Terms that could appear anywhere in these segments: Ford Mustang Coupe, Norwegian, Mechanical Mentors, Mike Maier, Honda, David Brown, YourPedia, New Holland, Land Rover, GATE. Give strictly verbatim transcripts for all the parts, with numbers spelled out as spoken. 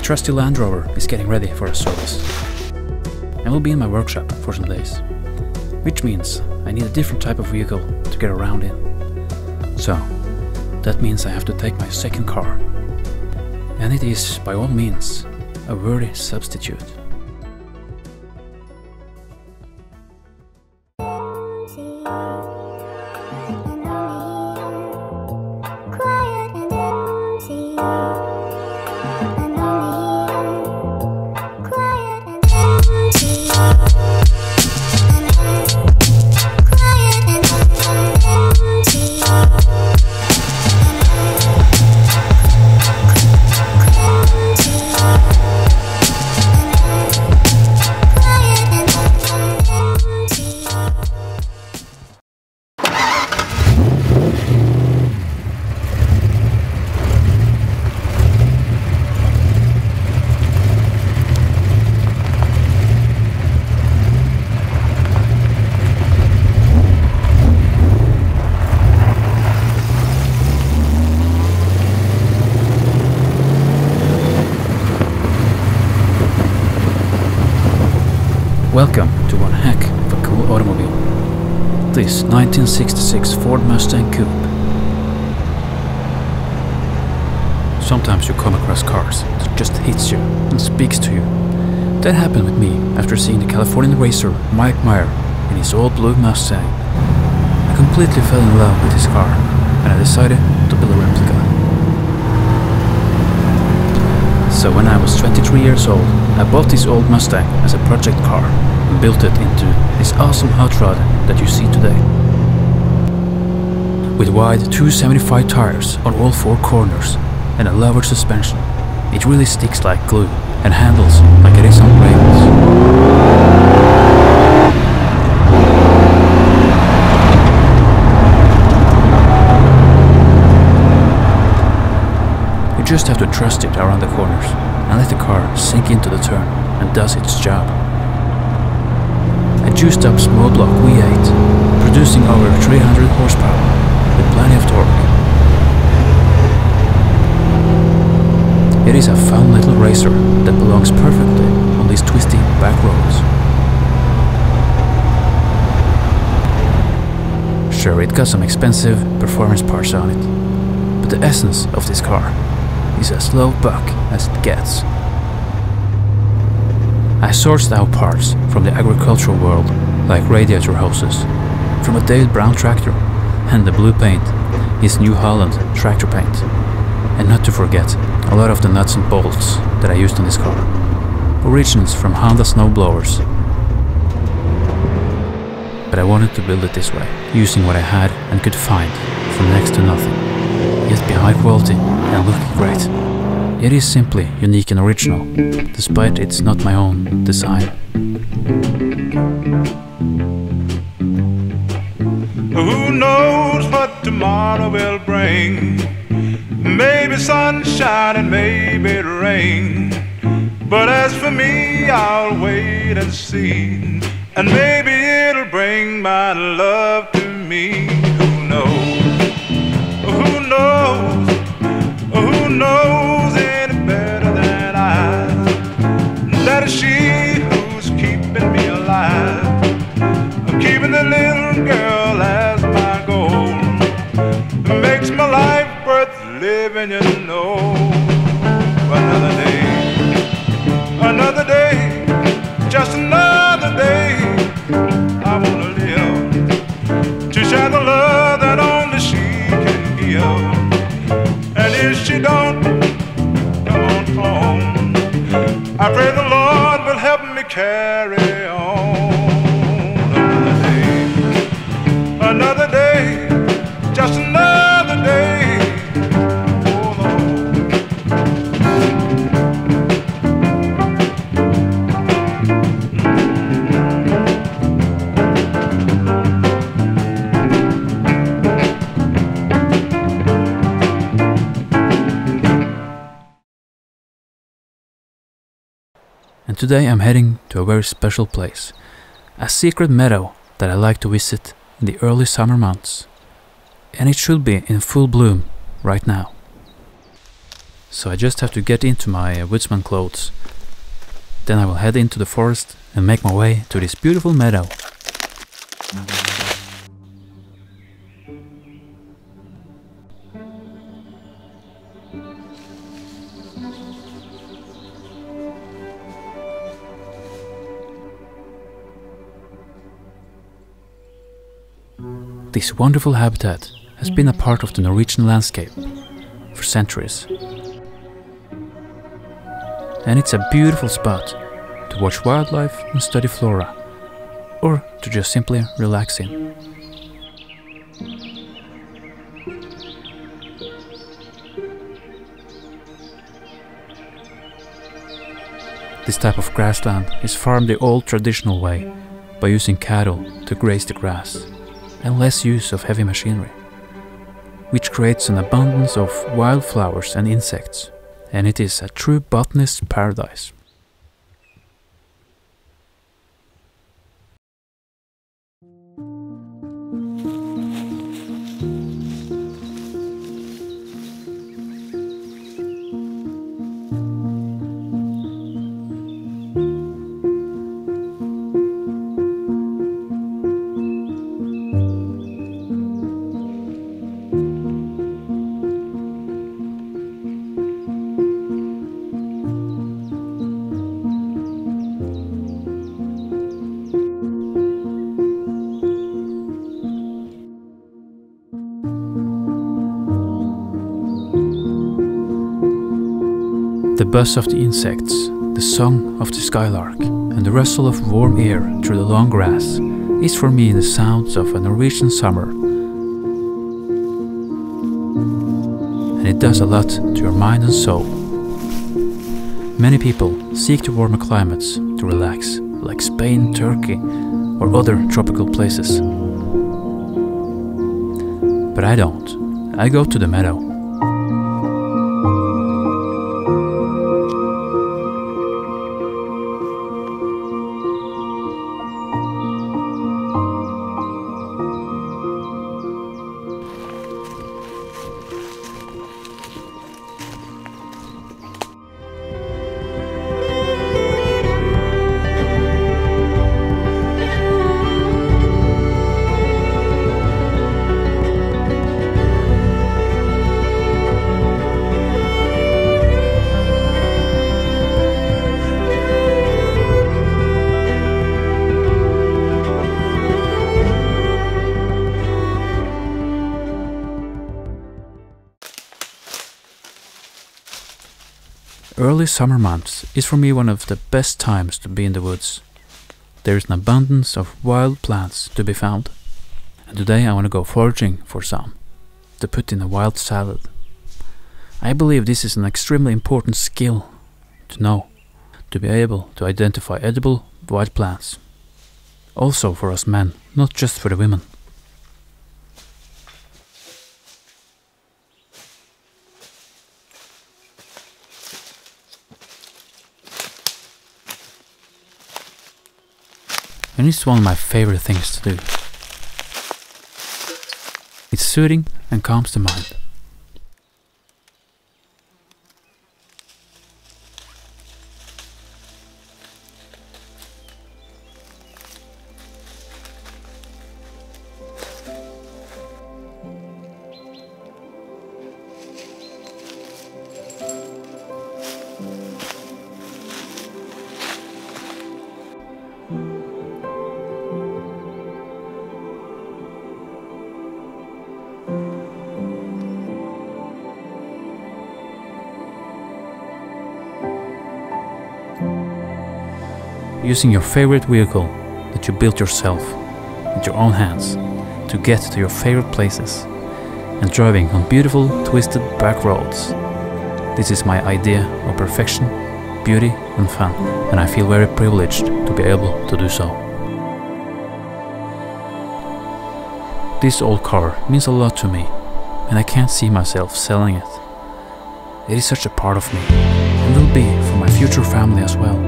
My trusty Land Rover is getting ready for a service. I will be in my workshop for some days, which means I need a different type of vehicle to get around in. So that means I have to take my second car. And it is, by all means, a worthy substitute. Welcome to one heck of a cool automobile, this nineteen sixty-six Ford Mustang Coupe. Sometimes you come across cars that just hits you and speaks to you. That happened with me after seeing the Californian racer Mike Maier in his old blue Mustang. I completely fell in love with his car and I decided to build a replica. So when I was twenty-three years old, I bought this old Mustang as a project car and built it into this awesome hot rod that you see today. With wide two seventy-five tires on all four corners and a lever suspension, it really sticks like glue and handles like it is on rails. You just have to trust it around the corners and let the car sink into the turn and does its job. A juiced up small block V eight, producing over three hundred horsepower with plenty of torque. It is a fun little racer that belongs perfectly on these twisty back roads. Sure, it got some expensive performance parts on it, but the essence of this car is as low buck as it gets. I sourced out parts from the agricultural world, like radiator hoses, from a David Brown tractor, and the blue paint is New Holland tractor paint. And not to forget, a lot of the nuts and bolts that I used on this car. Origins from Honda snowblowers. But I wanted to build it this way, using what I had and could find from next to nothing. Yet be high quality and look great. It is simply unique and original, despite it's not my own design. Who knows what tomorrow will bring? Maybe sunshine and maybe rain. But as for me, I'll wait and see. And maybe it'll bring my love to me. Who knows? Living, you know, another day, another day, just another day. I wanna live to share the love that only she can give. And if she don't, come on home. I pray the Lord will help me carry on. Another day, another day, just another day. And today I'm heading to a very special place, a secret meadow that I like to visit in the early summer months. And it should be in full bloom right now. so I just have to get into my woodsman clothes. Then I will head into the forest and make my way to this beautiful meadow. This wonderful habitat has been a part of the Norwegian landscape for centuries. And it's a beautiful spot to watch wildlife and study flora, or to just simply relax in. This type of grassland is farmed the old traditional way, by using cattle to graze the grass, and less use of heavy machinery, which creates an abundance of wildflowers and insects, and it is a true botanist's paradise. The buzz of the insects, the song of the skylark, and the rustle of warm air through the long grass is for me the sounds of a Norwegian summer. And it does a lot to your mind and soul. Many people seek to warmer climates to relax, like Spain, Turkey, or other tropical places. But I don't. I go to the meadow. Early summer months is for me one of the best times to be in the woods. There is an abundance of wild plants to be found, and today I want to go foraging for some, to put in a wild salad. I believe this is an extremely important skill to know, to be able to identify edible wild plants. Also for us men, not just for the women. And it's one of my favorite things to do. It's soothing and calms the mind. Using your favorite vehicle that you built yourself with your own hands to get to your favorite places, and driving on beautiful twisted back roads. This is my idea of perfection, beauty and fun, and I feel very privileged to be able to do so. This old car means a lot to me, and I can't see myself selling it. It is such a part of me, and will be for my future family as well.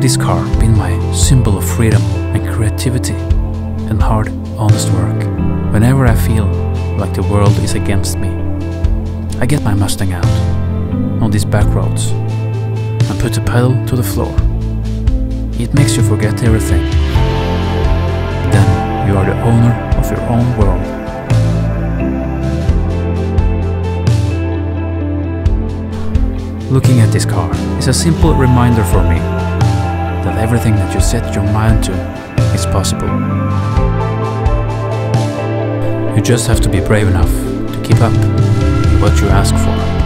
This car has been my symbol of freedom and creativity and hard, honest work. Whenever I feel like the world is against me, I get my Mustang out on these back roads and put the pedal to the floor. It makes you forget everything. Then you are the owner of your own world. Looking at this car is a simple reminder for me that everything that you set your mind to is possible. You just have to be brave enough to keep up with what you ask for.